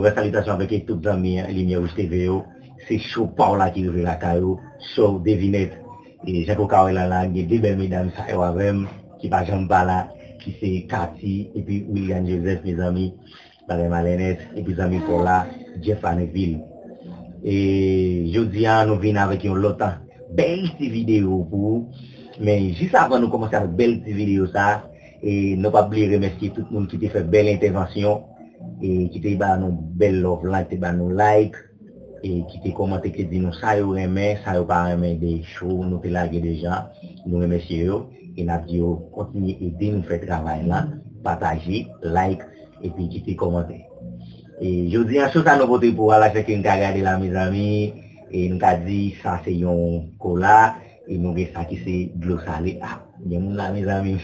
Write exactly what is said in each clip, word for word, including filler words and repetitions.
aurait salutation avec l'équipe d'amis Lumière T V O. C'est chaud par là qui ouvre la caillou, chaud devinette. Et Jacques Carré là, il y a deux belles mesdames qui ne sont pas là, qui c'est Cathy, et puis William Joseph, mes amis, Madame Alenès, et puis amis pour là, Jeff Anneville. Et jeudi, nous venons avec une autre belle vidéo pour mais juste avant nous commencer avec belle vidéo ça, et ne pas oublier remercier tout le monde qui t'a fait belle intervention, et qui t'a fait nos belles love, là, qui t'a fait nos likes, et qui t'a commenté, qui t'a dit nous ça y remet, ça y pas remet des choses, nous t'a largué des gens, nous remercions, et nous disons, continuez à aider, nous faire travail là, partager, like, et puis qui t'a commenté. Et je dis un chose à nos côtés pour aller faire une carrière de la mes amis, et nous avons dit ça c'est un cola, et nous avons ça qui c'est de l'eau salée. Ah, il y a là mes amis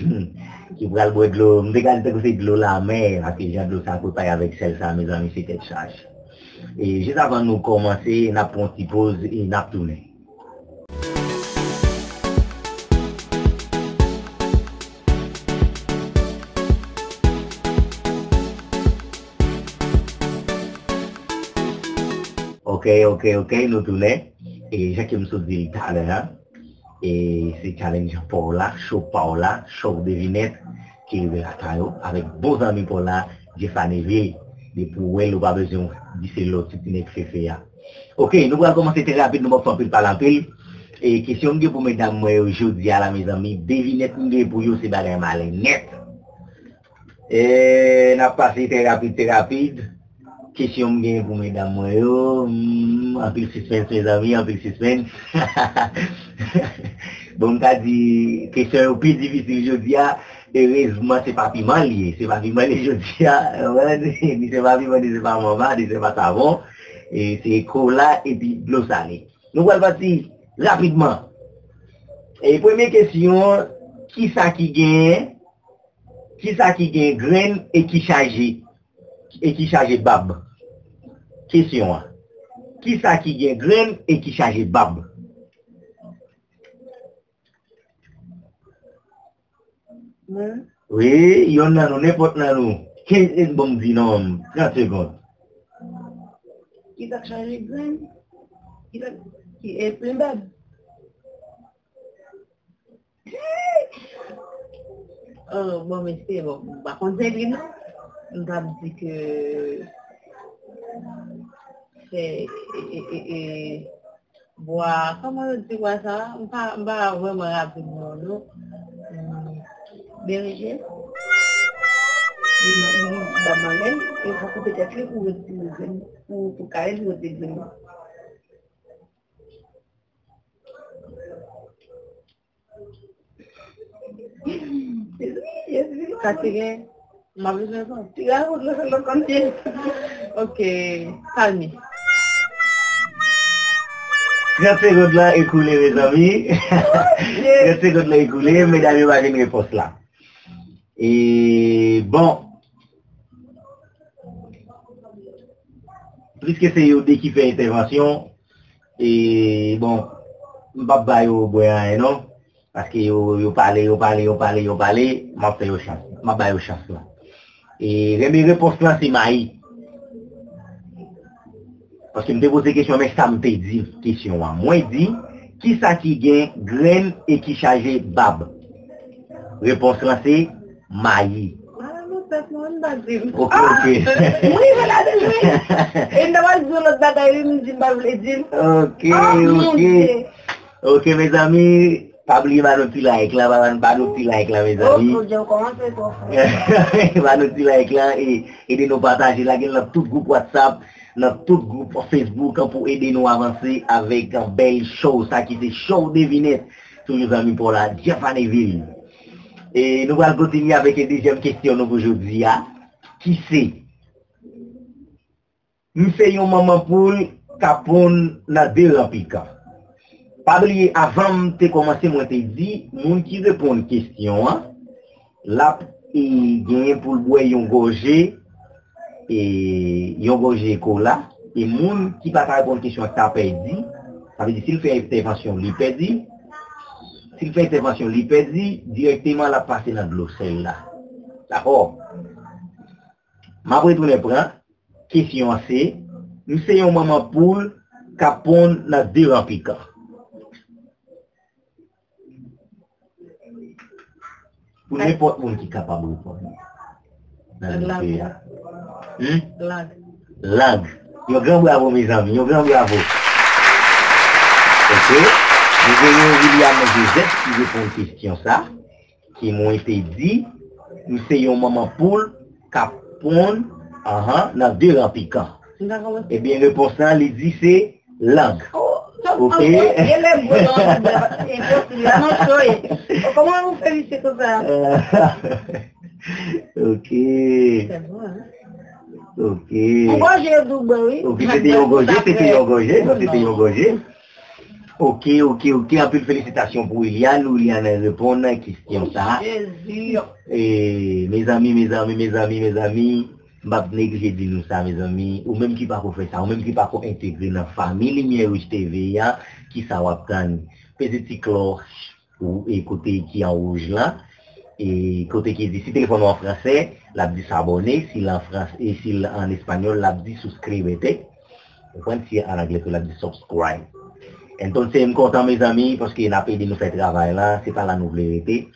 qui prennent le bois de l'eau, je regarde que c'est de l'eau la mer, parce que j'ai de l'eau ça pour pas avec celle ça mes amis, c'est tête charge. Et juste avant de nous commencer, nous avons pris une petite pause et nous avons tourné. Ok, ok, ok, nous tournons. Et j'ai qui me souviens tout à l'heure. Et c'est challenge pour là, show pour là, show devinette, qui est la caillou, avec beaux amis pour là, Jeff Anneville, et pour elle, nous pas besoin de dire l'autre, c'est une excès. Ok, nous allons commencer très rapide, nous allons faire un peu par la pile. Et question que pour mesdames, moi, aujourd'hui, à la mes amis, devinette, pour vous, c'est bagay malin net. Et nous allons passer très rapide, très rapide. Question bien pour mesdames, moi, en plus suspense, mes amis, en plus suspense. Bon, t'as dit, question au plus difficile, je dis, heureusement, c'est pas piment lié, c'est pas piment lié, je dis, c'est pas piment, c'est pas maman, c'est pas savon, et c'est cola et puis de l'eau salée. Nous allons partir rapidement. Et première question, qui ça qui gagne, qui ça qui gagne graine et qui charge, et qui charge bab? Question. Qui ça qui gagne graine et qui charge bab? Mm. Oui, il y en a n'importe où. quinze bombes d'inom, trente secondes. Qui t'a chargé graine? Qui t'a qui est plein bab? Oh, bon, mais c'est bon. Par contre, c'est non? On va dire que c'est boire, comment on dit quoi ça? On va vraiment rapidement, non? Berger, il m'a demandé, il faut que peut-être le ou pour qu'elle soit dégueu. Ça c'est ma besoin de tu as le compter. Ok, calme. trente secondes là écoulé mes amis. trente secondes là écoulé, mesdames, vous avez une réponse là. Et bon. Puisque c'est Yodé qui fait intervention, et bon, Mbaba yo boyan, non? Parce que yo parle, yo parle, yo parle, yo parle, m'a fait yo chance. M'a baye yo chance là. Et la réponse là, c'est Maï. Parce que je me pose des questions, mais ça me dit question. Moi, je dis, qui ça qui gagne graine et qui charge bab? Réponse là, c'est Maï. Ok, ok. Ok, ok. Ok, mes amis. Pas oublier nos petits likes là, pas nos petits likes là mes amis. Oh, je commence à toi. Pas nos petits likes là et aider nous partager là dans tout groupe WhatsApp, dans tout groupe Facebook pour aider nous avancer avec un belle show, ça qui c'est show devinette tous nos amis pour la Jeff Anneville. Et nous allons continuer avec la deuxième question aujourd'hui. Qui c'est? Nous faisons maman poule capone la deux rapica. Pas oublier, avant de commencer, moi te dis, moun qui répond à une question, là, il gagne pour boire une gorgée, et une gorgée cola, et moun qui va répondre à une question, ça perdu, ça veut dire, s'il fait intervention, il perdu, s'il fait intervention, il perdu, directement, la passe dans l'eau, celle-là. D'accord? Ma retourne prend, question c'est, nous sommes un moment pour capon la dérapica. Pour n'importe qui est capable de répondre. Lag. Lag. Lag. Yo grand bravo mes amis, yo grand bravo. Ok, nous avons William Joseph qui répond à une question ça, qui m'ont été dit, nous sommes un moment pour capon la dérapica. Eh bien, le pour ça, les dix, c'est langue. Ok. Comment vous faites comme ça? Ok. Ok. Ok, c'était Yogogé, c'était Yogogé, c'était Yogogé. Ok, ok, ok. Un peu de félicitations pour Iliane. Iliane répond à une question ça. Et mes amis, mes amis, mes amis, mes amis. M'a négligé de nous ça, mes amis, ou même qui pas fait ça, ou même qui pas intégré dans la famille Lumière T V qui ça va prendre petit cloche ou écouter qui en rouge là et côté qui dit si téléphone en français l'a dit s'abonner, si en français et si en espagnol l'a dit souscrivez, enfin si en anglais l'a dit subscribe. Donc c'est content mes amis parce qu'il n'a pas aidé nous faire travail là, c'est pas la nouvelle et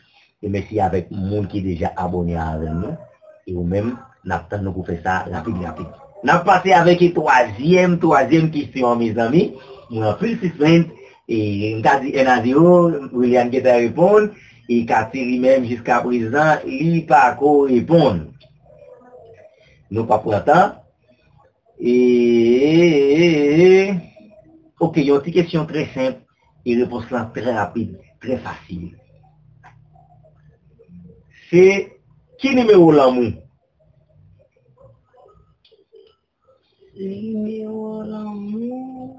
merci avec monde qui déjà abonné à nous et ou même n'attendons nous pour faire ça rapide rapide. N'a passé avec une troisième troisième question mes amis. Nous en plus suspense et on a dit un à zéro. William qui a répondu et Cathy même jusqu'à présent il pas répondre. Nous pas pour temps. Et ok, il y a une question très simple et réponse là très rapide, très facile. C'est qui numéro l'amour? Numéro l'amour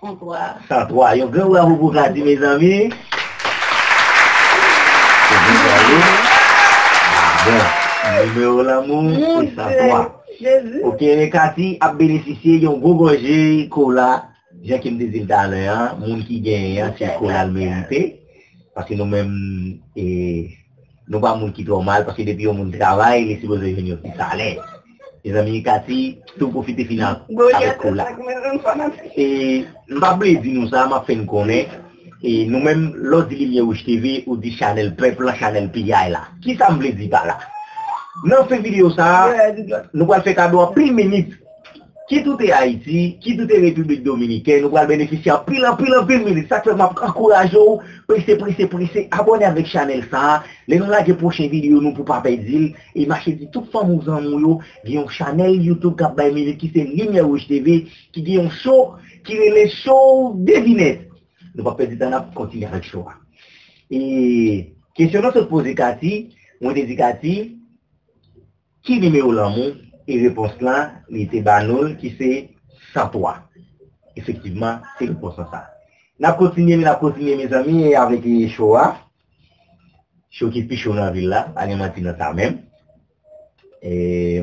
cent trois. cent trois. Yo grand bravo pour Cathy mes amis. Numéro l'amour cent trois. Ok, Cathy a bénéficié d'un gros gorgé cola. J'ai qui me dit tout à l'heure, monde qui gagne, c'est cola le mérité. Parce que nous-mêmes, nous pas monde qui trop mal, parce que depuis on travaille, il est supposé venir au salaire. Les amis Cathy, tout profite final avec Kola. Et m'appelez dit nous ça, m'a fait nous connaître. Et nous-mêmes, l'autre Lumière T V ou dit Chanel Peuple, Chanel P I là. Qui ça me dit pas là? Dans cette vidéo ça, nous allons faire cadeau à plus de minutes. Qui tout est Haïti, qui tout est République Dominicaine, nous allons bénéficier à plus de plus de plus de minutes. Ça fait m'encourage, pressez, pressez, pressez, abonnez avec Chanel ça. Les gens là des prochaines vidéos nous pour pas perdre et marcher dit toute femme aux amoureux qui ont Chanel YouTube qui c'est Lumière T V qui ont show qui est les show devinettes. Nous pas perdre dans la continuer avec show. Et question se poser Cathy, on dit Cathy qui numéro l'amour et réponse là, il était banal qui c'est cent trois. Effectivement, c'est réponse ça. N'a continué, n'a continué mes amis avec les Shoah. Shoah qui pichou dans la ville là, à Matina ça même. Et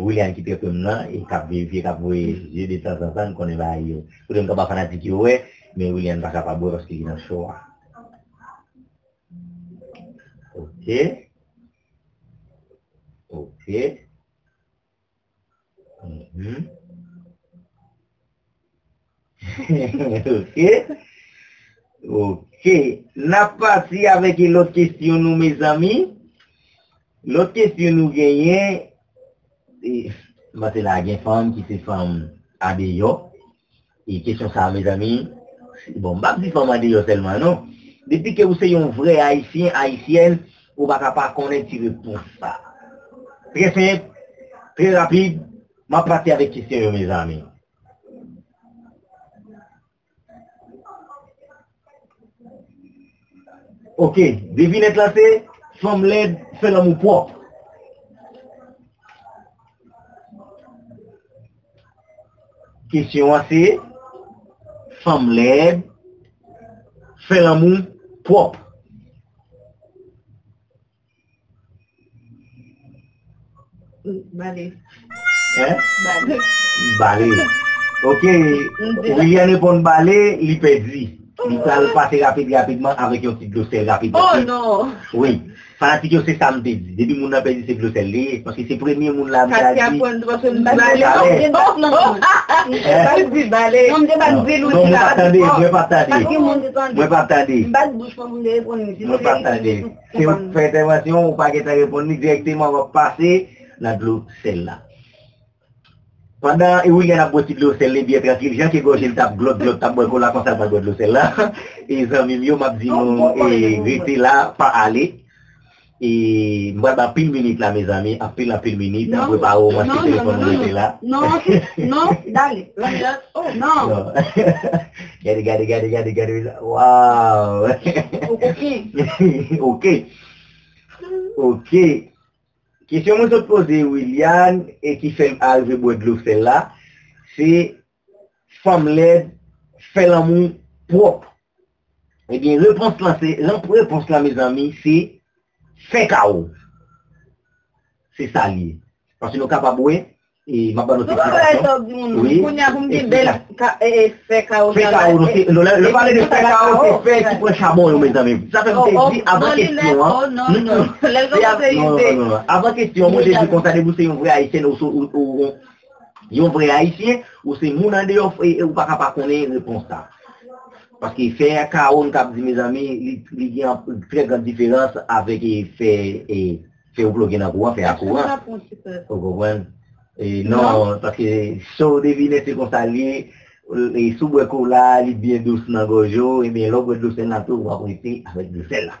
William qui était comme là, et cap vérifié, cap voyé, j'ai des temps en temps qu'on est baillé. Pour un cap fanatique, ouais, mais William pas capable parce qu'il est dans Shoah. Ok. Ok. Mm-hmm. Ok, ok, n'a passé avec l'autre question nous mes amis, l'autre question nous gagnons, c'est la femme qui c'est femme A D O, et question ça mes amis, bon, pas de femme A D O seulement non, depuis que vous êtes un vrai haïtien, haïtienne, vous ne pouvez pas connaître pour ça, très simple, très rapide, m'a parti avec question mes amis. Ok, devinez là c'est femme laide, fait l'amour propre. Question c'est femme laide, fait l'amour propre. Balé. Hein? Balé. Balé. Ok, William répond balé, il perdit. Il va le passer rapide, rapidement avec un petit glossaire rapide. Oh non! Oui. Fanatique, c'est ça, me dit. Depuis que mon a perdu ses glossaires, parce que c'est le premier monde là. Parce qu'il y a un point de droit sur le balai. Non, non, non. Je ne sais pas le balai. Non, je ne sais pas le balai. Non, je ne vais pas attendre. Je ne vais pas attendre. Je ne vais pas attendre. Je ne vais pas attendre. Je ne vais pas attendre. Si vous faites intervention, vous ne pouvez pas répondre directement. On va passer la glossaire là. Pendant, et oui, il y a un petit glossaire bien tranquille. J'ai un qui gauche, il tape glotte, glotte, tape boy, qu'on la consacre à la glossaire là. Et les amis, ils m'ont dit, non, et restez là, pas aller. Et moi, bah, pile minute là, mes amis, à pile, à pile minute, on peut pas au moins le téléphone là. Non, non, d'aller. Oh, non. Regardez, regardez, regardez, regardez, regardez. Waouh. Ok. Ok. Ok. Question que je pose à William et qui fait arriver bois de l'eau celle-là, c'est femme laide, fait l'amour propre. Eh bien, réponse là, c'est, réponse là, mes amis, c'est fait chaos. C'est ça lié. Parce que nous sommes capables, et ma bonne explication. Oui. Fait chaos. Le parler de fait chaos, c'est fait qui prend charbon, mes amis. Ça fait que dit avant question. Non, non, non. Non, non, avant question, moi j'ai dit qu'on s'est déboussé un vrai haïtien ou un vrai haïtien, ou c'est mon endroit ou pas capable de connaître réponse ça. Parce que faire chaos, mes amis, il y a une très grande différence avec faire et faire bloquer dans le courant, faire à courant. Vous comprenez? Non, parce que si on devine c'est comme ça lié, et sous le coup là, il est bien douce dans le gojo, et bien l'autre douce dans tout, on va rester avec le sel là.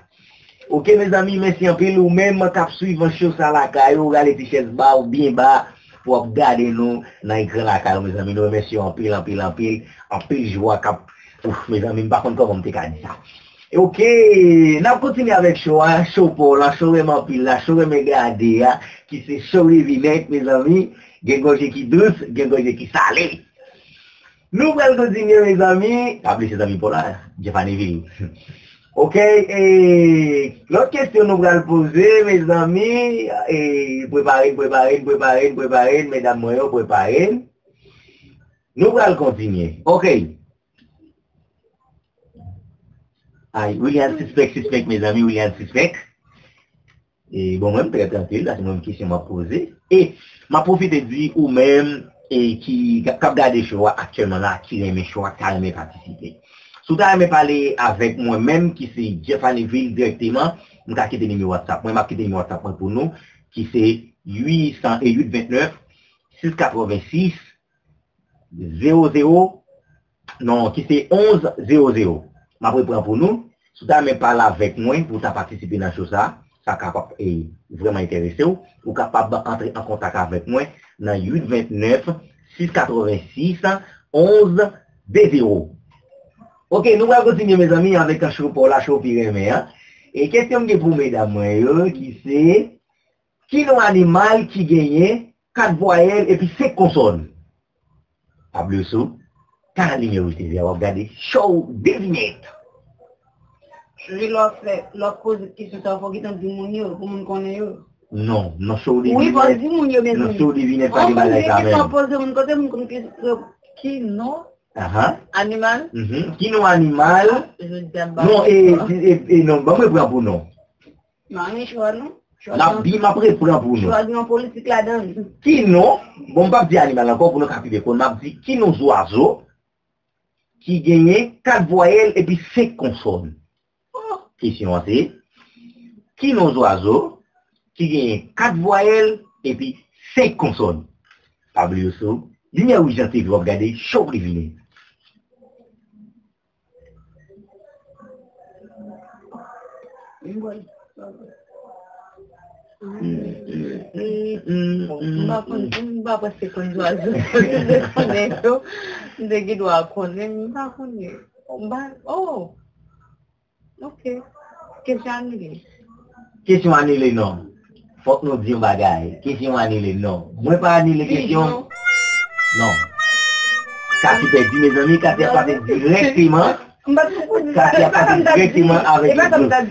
Ok mes amis, merci un peu, ou même cap suivant chose à la caille, ou les t-shirts bas ou bien bas. Pour regarder nous dans l'écran la caille, mes amis, nous merci en pile, en pile, en pile, en pile, joie cap. Ouf, mes amis, par contre, comment me dit ça? Et ok, nous continuons avec Shoah, Show Paul, Show Mampila, Show Megadea, qui c'est Show Vinette, mes amis, Gengoje qui douce, Gengoje qui salé. Nous allons continuer, mes amis, appelez ces amis pour là, Jeff Anneville. Ok, et l'autre question nous allons poser, mes amis, et préparez, préparez, préparez, préparez, mesdames, moi, préparez. Nous allons continuer. Ok. Aïe, William suspect, suspect, mes amis, William suspect. Et bon, même très tranquille, là, c'est une question m'a posée. Et m'a profité de dire, ou même, et qui cap garder choix actuellement là, qui aime choix, qui aime participer. Soudain, elle m'a parlé avec moi-même, qui c'est Jeff Anneville directement, nous avons quitté le numéro WhatsApp. Moi, m'a quitté le numéro WhatsApp pour nous, qui c'est huit zéro huit vingt-neuf six cent quatre-vingt-six zéro zéro, non, qui c'est onze zéro zéro. Ma prépare pour nous, si tu as parlé avec moi pour participer dans chose ça, ça capable est vraiment intéressé ou, ou capable d'entrer en contact avec moi dans huit deux neuf six cent quatre-vingt-six onze zéro. Ok, nous allons continuer mes amis avec un show pour la show pyrémée. Hein? Et question que pour mesdames, qui c'est qui est un animal qui gagne quatre voyelles et puis cinq consonnes? Pas plus sous. Car la lumière aussi, vous regardez, show devinette. Je vais leur faire, leur poser question, ça va faire qu'ils ont du mounio, pour qu'on connaisse. Non, non, show devinette. Oui, pas du mounio, mais non. Show devinette, pas du mal avec la même. On peut dire qu'ils sont posés, on peut dire qui, non? Ah ah. Animal. Qui, non, animal. Non, et non, bah, moi, prends pour non. Non, mais choix, non. La bim après prend pour nous. Choix de politique là-dedans. Qui, non? Bon, pas dire animal encore pour nous capter. On a dit qui, nos oiseaux qui gagne quatre voyelles et puis cinq consonnes. Oh. Question c'est, qui nos oiseaux qui gagne quatre voyelles et puis cinq consonnes. Pablo Yosso, lumière où j'entends, vous regardez, chaud privilégié. Question annulée, non. Faut que nous disions bagaille. Question annulée, non. Moi, pas annuler question. Non. Quand tu perds, mes amis, quand tu perds directement. Ça qui a pas directement avec le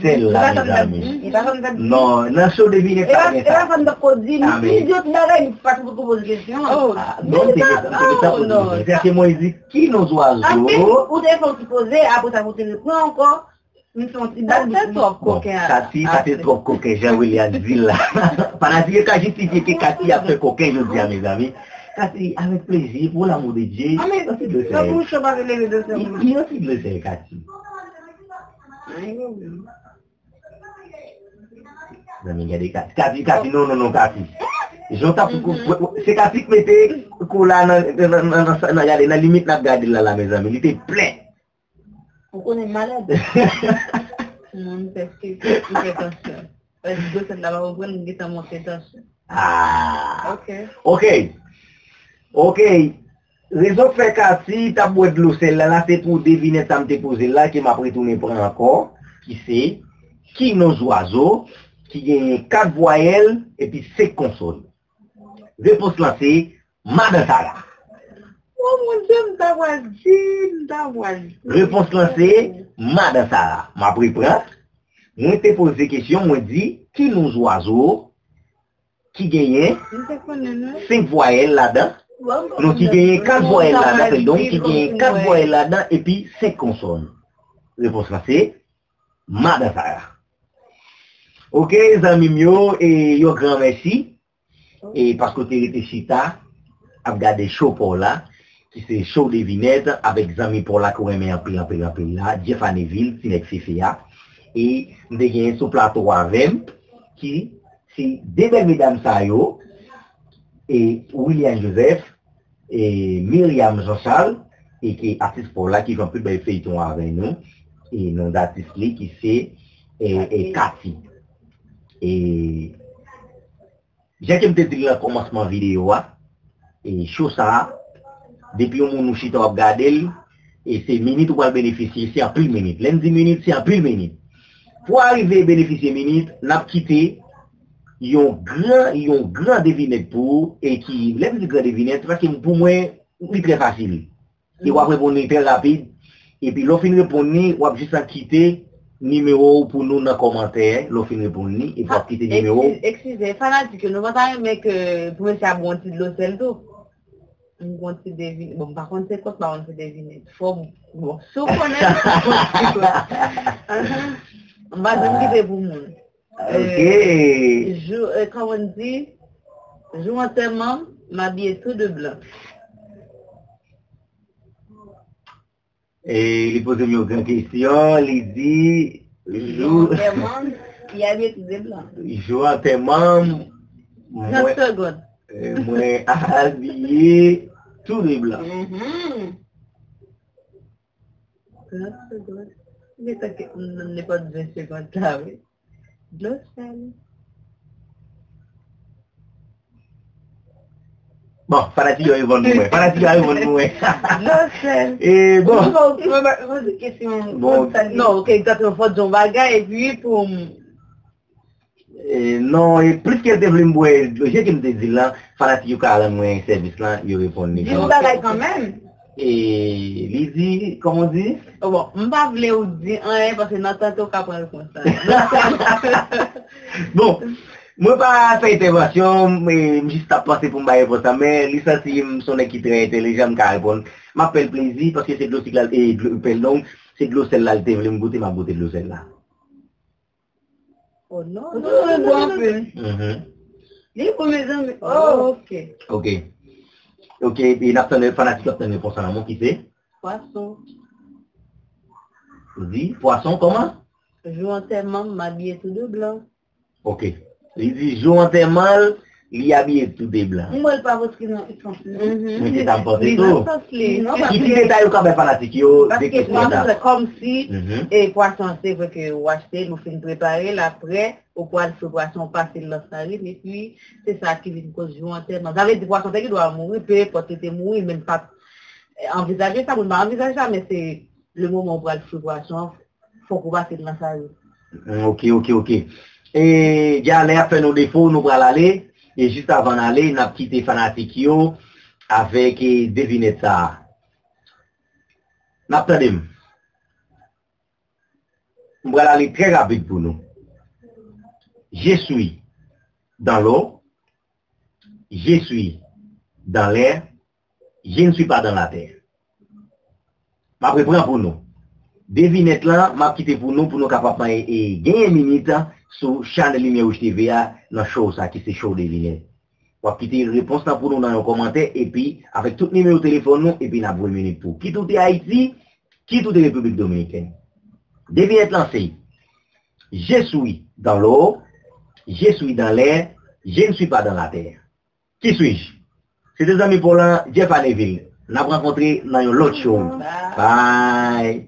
sel là, mes amis. Non, non, je devine pas. Et là, quand on dit, mais Dieu n'arrête pas de vous poser des questions. Non, c'est ça. Non, c'est que moi, je dis, qui nos oiseaux? Ou des fois, tu posais, après ça, vous tenez le point encore. Kati, c'est trop coquin, Jean-William Zilla. Pendant que quand j'ai dit que Kati a fait coquin, je dis à mes amis, Kati, avec plaisir, pour l'amour de Dieu, il y a aussi de le faire, Kati. Kati, Kati, non, non, non, Kati. C'est Kati qui mettait la limite de garder là, mes amis. Il était plein. On est malade. Non, parce que c'est une détention. Parce que c'est là-bas, on va nous dire mon détention. Ah. Ok. Ok. Ok. Réseau fait qu'à si ta boîte de l'eau, celle-là, c'est pour deviner ça me déposer là, qui m'a retourné prendre encore, qui c'est, qui nos oiseaux, qui gagne quatre voyelles, et puis cinq consonnes. Réponse là, c'est Madantara. Oh mon Dieu, m'ta voisine, m'ta voisine. Réponse lancée, Madame Sarah. Ma prépare. Moi te pose des questions, moi dit, qui nous oiseaux qui gagnent cinq voyelles là-dedans. Donc qui gagnent quatre voyelles là-dedans. Donc qui gagnent quatre voyelles là-dedans et puis cinq consonnes. Réponse lancée, Madame Sarah. Ok, les amis mio et yo grand merci. Et parce que tu étais chita, à regarder chaud pour là. C'est chaud des vignettes avec Zami pour la Corée en pile en pile en pile là, Jeff Anneville, Sinek Fifia, et nous avons sur plateau avec qui, c'est des belles mesdames Sayo, et William Joseph, et Myriam Jean-Charles, et qui est artiste pour là, qui fait un peu de feuilleton avec nous, et nos artistes qui c'est et Cathy. Et j'ai qu'à me dire le commencement vidéo, et chaud ça. Depuis on nous chita à regarder et ces minutes pour bénéficier c'est à plus minutes lundi minutes c'est à plus minutes pour arriver à bénéficier minutes n'a quitté yon grand yon grand devinette pour et qui l'aime du grand devinette parce que pour moi c'est très facile et on va répondre très rapide et puis l'on fin répondre on va juste quitter numéro pour nous dans commentaire l'on fin répondre et pas quitter numéro excusez fanatique nous va pas mais que pour ça bon petit de l'hôtel tout. Bon, par contre, c'est quoi ça, on peut deviner. Faut, bon, si on connaît, on va donner des bons mots. Ok. Quand on dit, joue en tellement, m'habiller tout de blanc. Et il pose une grande question, il dit, joue... Il habille tout de blanc. Joue en tellement... trente secondes. Moi, habillé tout de blanc. Mais t'inquiète, on n'est pas de vingt secondes là, oui. Glossal. Bon, fanatique, il va nous. Fanatique, il va nous. Glossal. Et bon. Bon, non, ok, quand on fait son bagage, et puis pour... Euh, non, et plus qu'elle développe, j'ai qui me dit là, fanatique à la moyenne service là, il répond. Dis vous bagaille quand même. Et Lizzie, comment on dit? Oh bon, je ne vais pas vous dire un parce que n'attends pas qu'à prendre ça. Bon, moi je pas faire intervention, mais je juste à passer pour me bailler pour ça, mais Lisa si je suis qui très intelligent, je vais répondre. Je m'appelle plaisir parce que c'est glossy là, et pardon, c'est glossy là, je vais me goûter ma beauté de glossy là. Oh non, non, non, non, non. Les comédiens, mais... Oh, ok. Ok. Ok, et l'abteneur fanatique, l'abteneur pour ça, qui c'est? Poisson. Dis, poisson, comment? Joue en tellement, m'habiller tout de blanc. Ok. Il dit, joue en tellement, il habille tout de blanc. Moi, je ne sais pas ce qu'ils ont fait. Mais c'est important tout. Qui dit détail au cabin fanatique? Parce que moi, c'est comme si, et poisson, c'est vrai que vous achetez, nous faisons préparer, l'après, au poil, ce poisson passe dans sa rive, et puis, c'est ça qui vient cause jouer en terre. Vous avez des poissons qui doivent mourir, peu importe, ils mourir, même pas envisager ça, vous ne m'envisagez pas, mais c'est le moment où vous avez ce poisson, il faut qu'on passe dans sa rive. Ok, ok, ok. Et galère, fait nos défauts, nous allons aller. Et juste avant d'aller, on a quitté fanatique avec devinette ça. N'attendez. on va aller très rapide pour nous. Je suis dans l'eau, je suis dans l'air, je ne suis pas dans la terre. Je prépare pour nous. Devinez là, je vais quitter pour nous, pour nous capables de gagner une minute sur chaîne Lumière T V A dans la chose qui c'est chaud de lumière. Vous pouvez quitter une réponse pour nous dans les commentaires et puis avec tout le numéro de téléphone et puis nous avons une minute pour qui tout est Haïti, qui tout est République Dominicaine. Devinez là, c'est je suis dans l'eau, je suis dans l'air, je ne suis pas dans la terre. Qui suis-je? C'est des amis pour l'un, Jeff Anneville. Nous avons rencontré dans une autre chose. Bye.